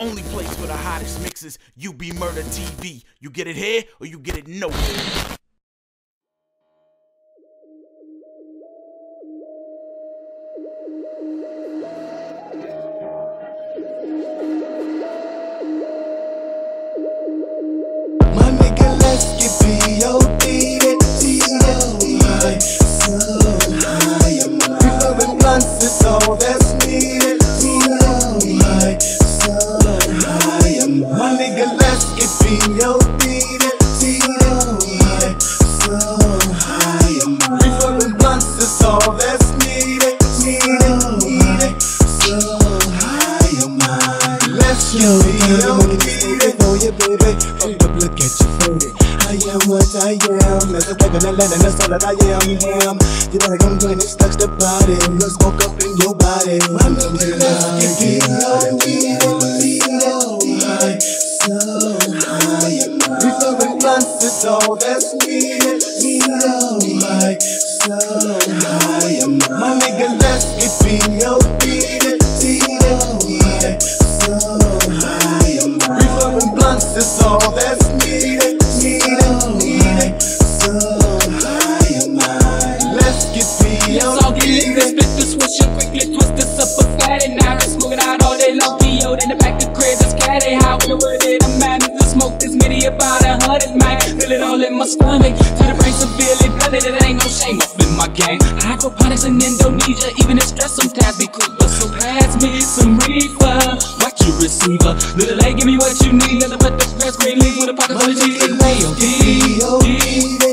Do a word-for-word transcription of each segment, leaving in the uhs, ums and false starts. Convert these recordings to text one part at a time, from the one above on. Only place for the hottest mixes, U B Murder T V. You get it here or you get it nowhere. My nigga, let's get P O D T O I, so high. We blowing blunts, it's all that's needed. T O I, so high. My nigga, let's get P O D T O I, so high. We blowing blunts, it's all that's needed. T O I, so high. Let's get P O D. Yeah, baby, hold up, look at you for it. I am what I am. That's a wagon and land, and that's all that I am. Damn, you know, like I'm doing this, touch the body. No smoke up in your body. My nigga, let's get P O D. So high. We blowing blunts, it's all that's needed. So high, so high. My nigga, let's get P O D. So high. It's all that's needed, needed, needed. So high am I. Let's get P O D. Let's all get lit, split the switch and quickly twist this up a fat. And I was smoking out all day long, P O in the back of the crib, that's cat. How we were in a man to smoke this many, about a hundred man. Feel it all in my stomach, to the brain severely blooded. It ain't no shame up in my game. Hydroponics in Indonesia, even if stress sometimes be cooler. So pass me some reefer, watch your receiver. Little A, give me what you need, nothing but the press green leaf with a pocket full of cheese. It's P O D, P O D,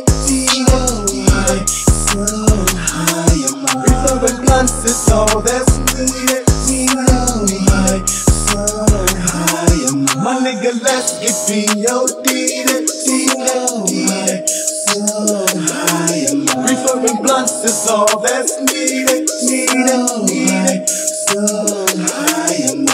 T O I, so high am I. Reefer and blunts is all that's needed. T O I, so high am I. My nigga, let's get P O D, T O I, so high am I. Reefer and blunts is all that's needed, needed, needed. So high am I.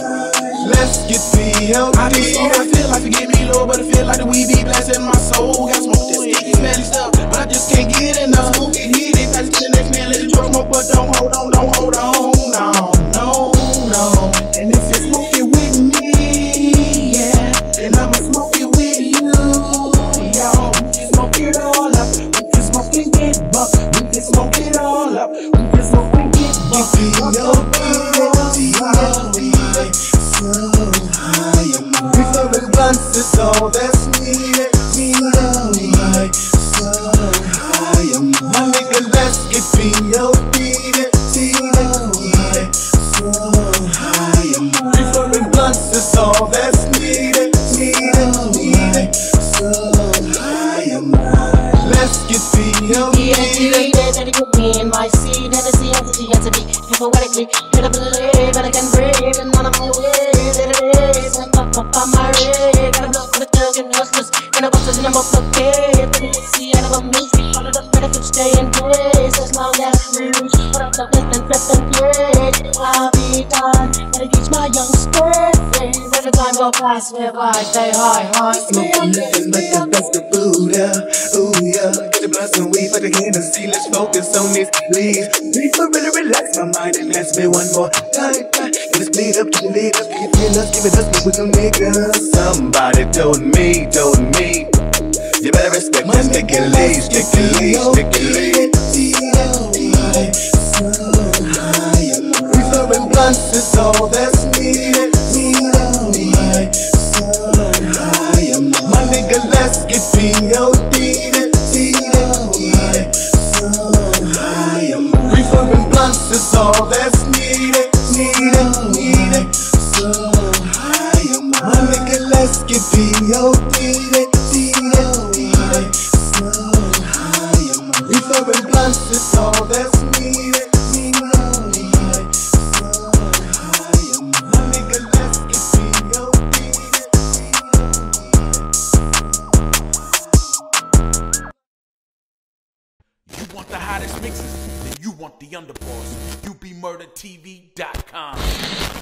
Let's get P O D. I be on, I feel like forget me, Lord, but I feel like the weed be blasting my soul. Got smoke this sticky, manly stuff, but I just can't get enough. Who can hit it? Pass it to the next man, let it drop more, but don't hold on, don't hold on, no, no, no. And if you smoke it with me, yeah, then I'ma smoke it with you, y'all. We can smoke it all up, we can smoke and get buck, we can smoke it all up, we can smoke and get buck. P O D. So high am I. Reefer blunts is all that's needed. T O I, so high am I. My nigga, let's get P O D. T O I, so high am I. Reefer blunts is all that's needed. T O I, so high am I. Let's get P O D. That could be in my seat, and I see how the entity poetically could have believed that I can breathe, and none of my ways that it is. I'm up on my rig, got a block for the thug and hustlers, and I was just in a motherfucker. But you see, I never miss it. All of the benefits stay in place as long as we reach. Put up the flip and flip and play. I'll be done, and I teach my youngsters things. As the time goes past, whereby I stay high, high. Smoking nothing but the best of Buddha. Ooh yeah, get the blunts and weed, but the Hennessy, let's focus on these leaves. Please really relax my mind and ask me one more time. Let's bleed up to the leaders, keep giving us, giving us what we gon' niggas. Somebody told me, told me, you better respect my nigga leaves, nigga leaves, nigga leaves. T O I, so high am I. Reefer and blunts is all that's needed. T O I, so high am I. My nigga, let's get P O D. T O I. So high am I. Reefer and blunts is all that's needed, needed, needed. So high am I. My nigga, let's get P O D. T O I, so high am I. Reefer and blunts is all that's needed, needed, needed. So high am I. My nigga, let's get P O D. You want the hottest mixes, then you want the underboss. U B Murder T V dot com.